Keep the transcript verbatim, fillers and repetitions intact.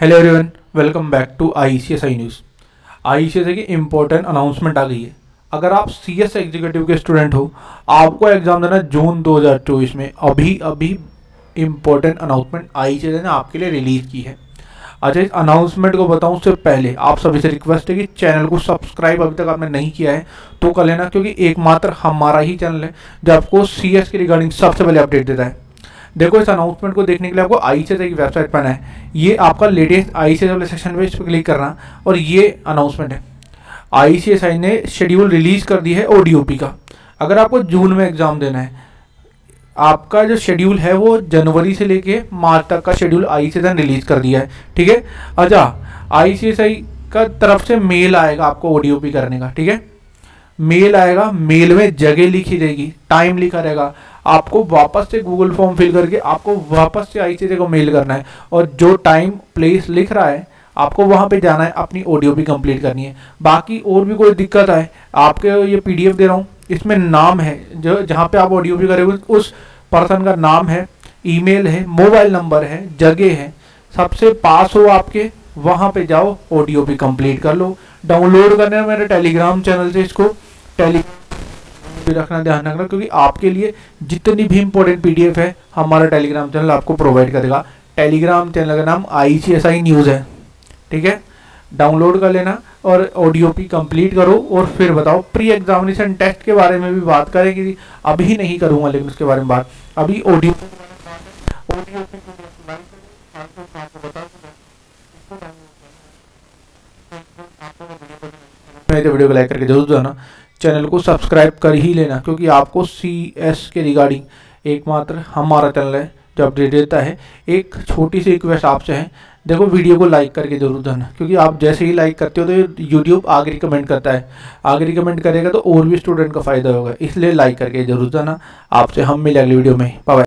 Hello everyone, welcome back to ICSI news. ICSI की important announcement आ गई है। अगर आप सीएस एग्जीक्यूटिव के स्टूडेंट हो, आपको एग्ज़ाम देना जून दो हज़ार चौबीस में। अभी अभी इम्पोर्टेंट अनाउंसमेंट आईसीएसआई ने आपके लिए रिलीज़ की है। अच्छा, इस अनाउंसमेंट को बताऊं उससे पहले आप सभी से रिक्वेस्ट है कि चैनल को सब्सक्राइब अभी तक आपने नहीं किया है तो कर लेना, क्योंकि एकमात्र हमारा ही चैनल है जो आपको सीएस के रिगार्डिंग सबसे पहले अपडेट देता है। देखो, इस अनाउंसमेंट को देखने के लिए आपको आईसीएसआई की वेबसाइट पर आना है। ये आपका लेटेस्ट आईसीएसआई वाले सेक्शन में इस पर क्लिक करना और ये अनाउंसमेंट है। आईसीएसआई ने शेड्यूल रिलीज़ कर दी है ओडीओपी का। अगर आपको जून में एग्ज़ाम देना है, आपका जो शेड्यूल है वो जनवरी से लेके मार्च तक का शेड्यूल आईसीएसआई ने रिलीज़ कर दिया है। ठीक है। अच्छा, आईसीएसआई का तरफ से मेल आएगा आपको ओडीओपी करने का। ठीक है, मेल आएगा। मेल में जगह लिखी जाएगी, टाइम लिखा रहेगा। आपको वापस से गूगल फॉर्म फिल करके आपको वापस से आईसीएसआई को मेल करना है और जो टाइम प्लेस लिख रहा है आपको वहां पे जाना है, अपनी ओडीओपी कंप्लीट करनी है। बाकी और भी कोई दिक्कत आए, आपके ये पीडीएफ दे रहा हूँ, इसमें नाम है जो जहाँ पे आप ओडीओपी करेंगे उस पर्सन का नाम है, ईमेल है, मोबाइल नंबर है, जगह है, सबसे पास हो आपके, वहाँ पे जाओ ओडीओपी कंप्लीट कर लो। डाउनलोड करने में मेरे टेलीग्राम चैनल से, इसको टेलीग्राम रखना, ध्यान रखना, क्योंकि आपके लिए जितनी भी इंपॉर्टेंट पीडीएफ है हमारा टेलीग्राम चैनल आपको प्रोवाइड करेगा। टेलीग्राम चैनल का नाम आईसीएसआई न्यूज़ है। ठीक है, डाउनलोड कर लेना और ओडीओपी कंप्लीट करो और फिर बताओ। प्री एग्जामिनेशन टेस्ट के बारे में भी बात करेंगे, अभी नहीं करूंगा लेकिन उसके बारे में बात अभी ओडीओपी वीडियो को लाइक करके जरूर जाना, चैनल को सब्सक्राइब कर ही लेना, क्योंकि आपको सीएस के रिगार्डिंग एकमात्र हमारा चैनल है जो अपडेट देता है। एक छोटी सी रिक्वेस्ट आपसे है, देखो वीडियो को लाइक करके जरूर देना, क्योंकि आप जैसे ही लाइक करते हो तो यूट्यूब आगे रिकमेंड करता है। आगे रिकमेंड करेगा तो और भी स्टूडेंट का फायदा होगा, इसलिए लाइक करके जरूर देना। आपसे हम मिले अगली वीडियो में। Bye bye.